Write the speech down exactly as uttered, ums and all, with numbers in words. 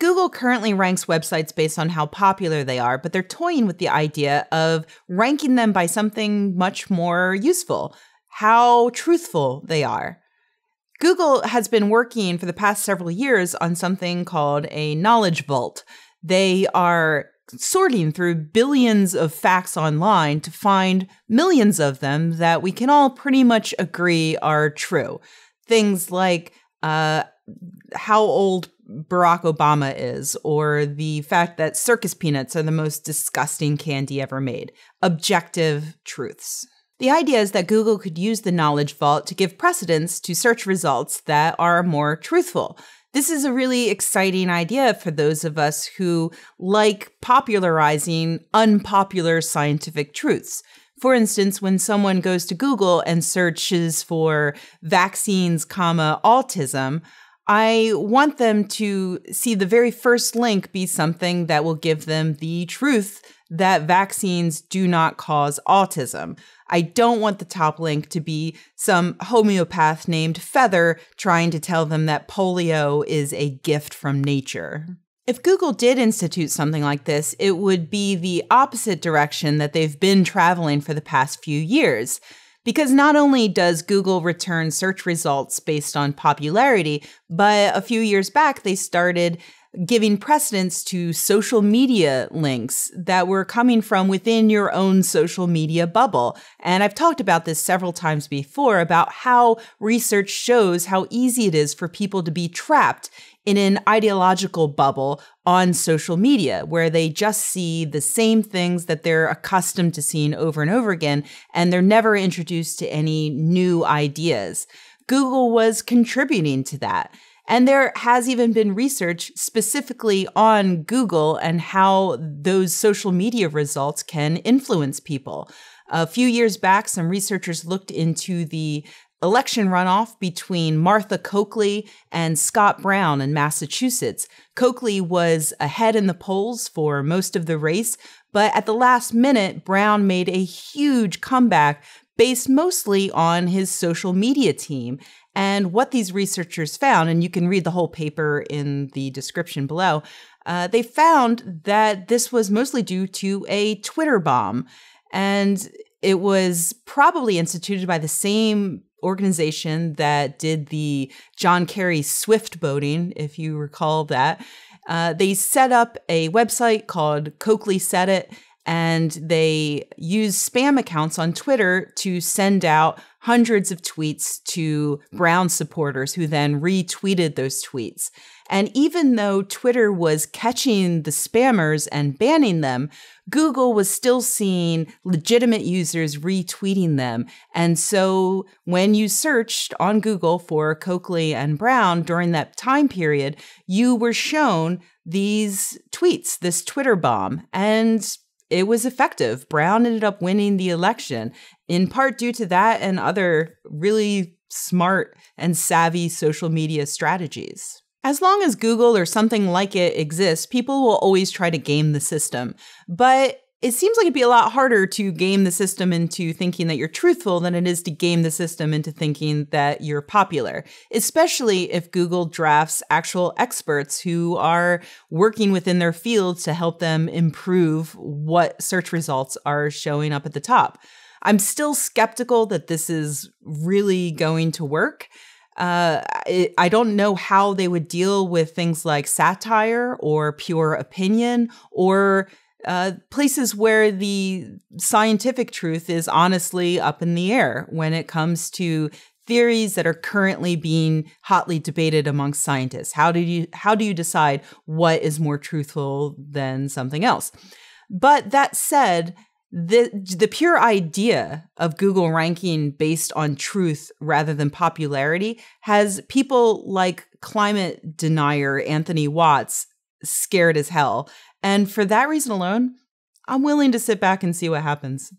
Google currently ranks websites based on how popular they are, but they're toying with the idea of ranking them by something much more useful, how truthful they are. Google has been working for the past several years on something called a Knowledge Vault. They are sorting through billions of facts online to find millions of them that we can all pretty much agree are true. Things like uh, how old Barack Obama is, or the fact that circus peanuts are the most disgusting candy ever made. Objective truths. The idea is that Google could use the Knowledge Vault to give precedence to search results that are more truthful. This is a really exciting idea for those of us who like popularizing unpopular scientific truths. For instance, when someone goes to Google and searches for vaccines, comma, autism, I want them to see the very first link be something that will give them the truth that vaccines do not cause autism. I don't want the top link to be some homeopath named Feather trying to tell them that polio is a gift from nature. If Google did institute something like this, it would be the opposite direction that they've been traveling for the past few years. Because not only does Google return search results based on popularity, but a few years back, they started giving precedence to social media links that were coming from within your own social media bubble. And I've talked about this several times before about how research shows how easy it is for people to be trapped in an ideological bubble on social media, where they just see the same things that they're accustomed to seeing over and over again, and they're never introduced to any new ideas. Google was contributing to that. And there has even been research specifically on Google and how those social media results can influence people. A few years back, some researchers looked into the election runoff between Martha Coakley and Scott Brown in Massachusetts. Coakley was ahead in the polls for most of the race, but at the last minute, Brown made a huge comeback based mostly on his social media team. And what these researchers found, and you can read the whole paper in the description below, uh, they found that this was mostly due to a Twitter bomb. And it was probably instituted by the same organization that did the John Kerry Swift voting, if you recall that. Uh, they set up a website called Coakley Said It, and they used spam accounts on Twitter to send out hundreds of tweets to Brown supporters who then retweeted those tweets. And even though Twitter was catching the spammers and banning them, Google was still seeing legitimate users retweeting them. And so when you searched on Google for Coakley and Brown during that time period, you were shown these tweets, this Twitter bomb. And it was effective. Brown ended up winning the election, in part due to that and other really smart and savvy social media strategies. As long as Google or something like it exists, people will always try to game the system. But it seems like it'd be a lot harder to game the system into thinking that you're truthful than it is to game the system into thinking that you're popular, especially if Google drafts actual experts who are working within their field to help them improve what search results are showing up at the top. I'm still skeptical that this is really going to work. Uh, it, I don't know how they would deal with things like satire or pure opinion or uh, places where the scientific truth is honestly up in the air when it comes to theories that are currently being hotly debated amongst scientists. How do you, how do you decide what is more truthful than something else? But that said, The, the pure idea of Google ranking based on truth rather than popularity has people like climate denier Anthony Watts scared as hell. And for that reason alone, I'm willing to sit back and see what happens.